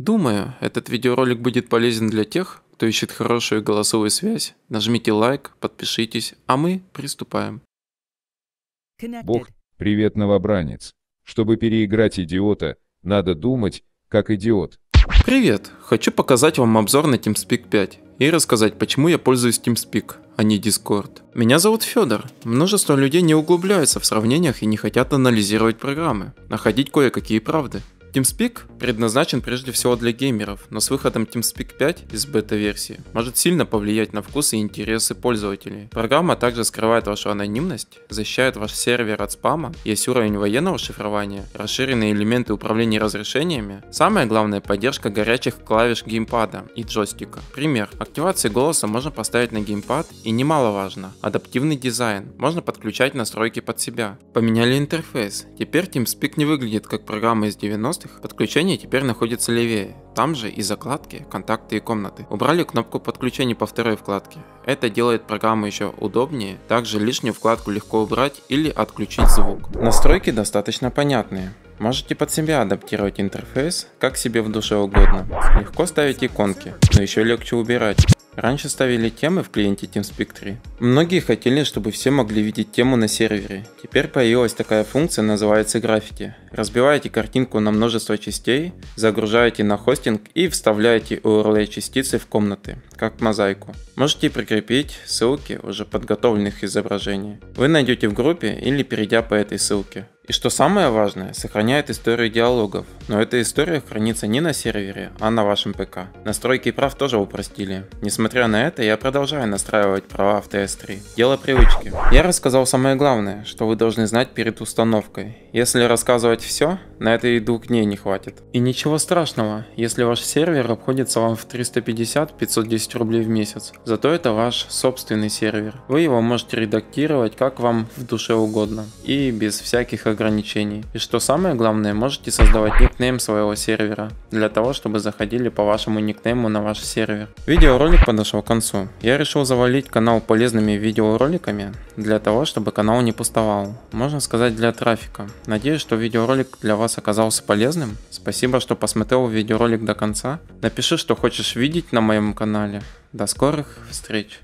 Думаю, этот видеоролик будет полезен для тех, кто ищет хорошую голосовую связь. Нажмите лайк, подпишитесь, а мы приступаем. Бог, привет, новобранец. Чтобы переиграть идиота, надо думать, как идиот. Привет, хочу показать вам обзор на TeamSpeak 5 и рассказать, почему я пользуюсь TeamSpeak, а не Discord. Меня зовут Федор. Множество людей не углубляются в сравнениях и не хотят анализировать программы, находить кое-какие правды. TeamSpeak предназначен прежде всего для геймеров, но с выходом TeamSpeak 5 из бета-версии может сильно повлиять на вкус и интересы пользователей. Программа также скрывает вашу анонимность, защищает ваш сервер от спама, есть уровень военного шифрования, расширенные элементы управления разрешениями, самое главное — поддержка горячих клавиш геймпада и джойстика. Пример: активацию голоса можно поставить на геймпад, и немаловажно, адаптивный дизайн, можно подключать настройки под себя. Поменяли интерфейс, теперь TeamSpeak не выглядит как программа из 90-х, подключение теперь находится левее, там же и закладки, контакты и комнаты. Убрали кнопку подключения по второй вкладке, это делает программу еще удобнее, также лишнюю вкладку легко убрать или отключить звук. Настройки достаточно понятные. Можете под себя адаптировать интерфейс, как себе в душе угодно. Легко ставить иконки, но еще легче убирать. Раньше ставили темы в клиенте TeamSpeak 3. Многие хотели, чтобы все могли видеть тему на сервере. Теперь появилась такая функция, называется граффити. Разбиваете картинку на множество частей, загружаете на хостинг и вставляете URL частицы в комнаты, как мозаику. Можете прикрепить ссылки уже подготовленных изображений. Вы найдете в группе или перейдя по этой ссылке. И что самое важное, сохраняет историю диалогов, но эта история хранится не на сервере, а на вашем ПК. Настройки прав тоже упростили. Несмотря на это, я продолжаю настраивать права в TS3. Дело привычки. Я рассказал самое главное, что вы должны знать перед установкой. Если рассказывать все, на это и 2 дней не хватит. И ничего страшного, если ваш сервер обходится вам в 350-510 рублей в месяц. Зато это ваш собственный сервер. Вы его можете редактировать как вам в душе угодно и без всяких ограничений. И что самое главное, можете создавать никнейм своего сервера, для того, чтобы заходили по вашему никнейму на ваш сервер. Видеоролик подошел к концу. Я решил завалить канал полезными видеороликами, для того, чтобы канал не пустовал. Можно сказать, для трафика. Надеюсь, что видеоролик для вас оказался полезным. Спасибо, что посмотрел видеоролик до конца. Напиши, что хочешь видеть на моем канале. До скорых встреч!